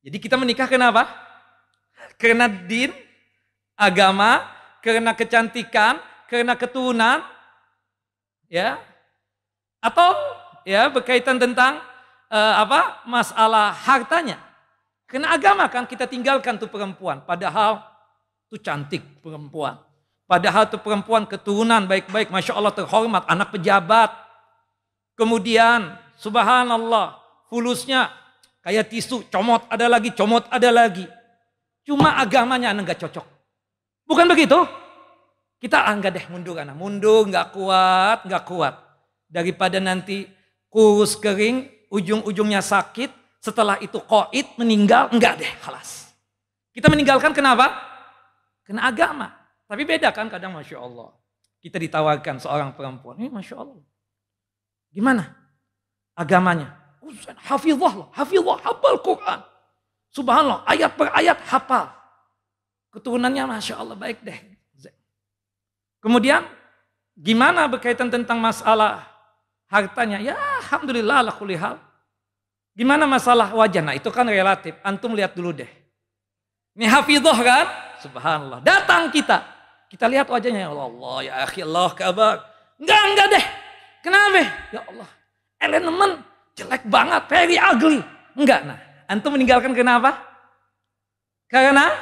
Jadi kita menikah kenapa? Karena din, agama, karena kecantikan, karena keturunan, ya, atau ya berkaitan tentang masalah hartanya. Karena agama kan kita tinggalkan tuh perempuan, padahal tuh cantik perempuan, padahal tuh perempuan keturunan baik-baik, masya Allah terhormat, anak pejabat. Kemudian subhanallah fulusnya kayak tisu, comot ada lagi, comot ada lagi. Cuma agamanya anak gak cocok. Bukan begitu? Kita enggak deh, mundur nggak kuat. Daripada nanti kurus kering, ujung-ujungnya sakit, setelah itu koid, meninggal, enggak deh, halas. Kita meninggalkan kenapa? Karena agama. Tapi beda kan kadang, masya Allah. Kita ditawarkan seorang perempuan, ini masya Allah. Gimana agamanya? Hafizah, hafal Quran. Subhanallah, ayat per ayat hafal. Keturunannya masya Allah baik deh. Kemudian gimana berkaitan tentang masalah hartanya? Ya alhamdulillah ala kulli hal. Gimana masalah wajah? Nah itu kan relatif. Antum lihat dulu deh. Ini hafizah kan? Subhanallah. Datang kita. Kita lihat wajahnya. Ya Allah, ya akhi Allah kabar. Enggak deh. Kenapa? Ya Allah. Elemen jelek banget, very ugly. Enggak, nah. Antum meninggalkan kenapa? Karena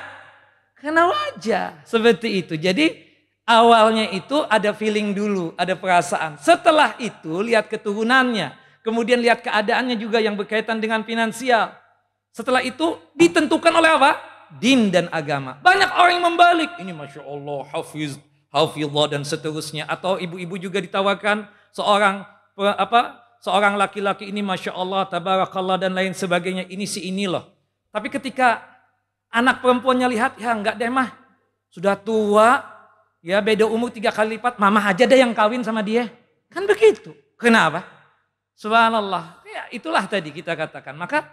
wajah seperti itu. Jadi awalnya itu ada feeling dulu, ada perasaan. Setelah itu lihat keturunannya. Kemudian lihat keadaannya juga yang berkaitan dengan finansial. Setelah itu ditentukan oleh apa? Din dan agama. Banyak orang yang membalik. Ini masya Allah, hafizullah dan seterusnya. Atau ibu-ibu juga ditawarkan seorang laki-laki ini masya Allah, tabarakallah dan lain sebagainya. Ini si ini loh. Tapi ketika anak perempuannya lihat, ya enggak deh mah. Sudah tua. Ya beda umur 3 kali lipat, mama aja deh yang kawin sama dia. Kan begitu. Kenapa? Subhanallah. Ya itulah tadi kita katakan. Maka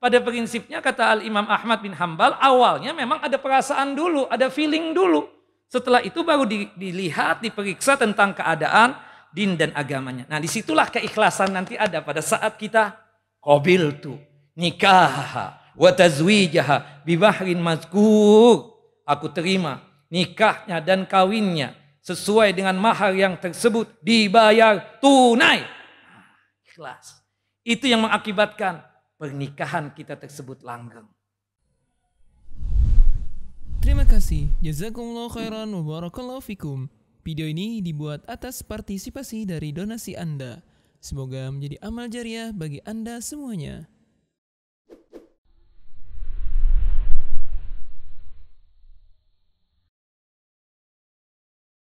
pada prinsipnya kata Al-Imam Ahmad bin Hanbal, awalnya memang ada perasaan dulu, ada feeling dulu. Setelah itu baru dilihat, diperiksa tentang keadaan, din dan agamanya. Nah disitulah keikhlasan nanti ada pada saat kita qabiltu nikahaha wa tazwijaha bi bahrin mazkur. Aku terima nikahnya dan kawinnya sesuai dengan mahar yang tersebut, dibayar tunai. Ikhlas. Itu yang mengakibatkan pernikahan kita tersebut langgeng. Terima kasih. Jazakumullah khairan wa barakallahu fikum. Video ini dibuat atas partisipasi dari donasi Anda. Semoga menjadi amal jariah bagi Anda semuanya.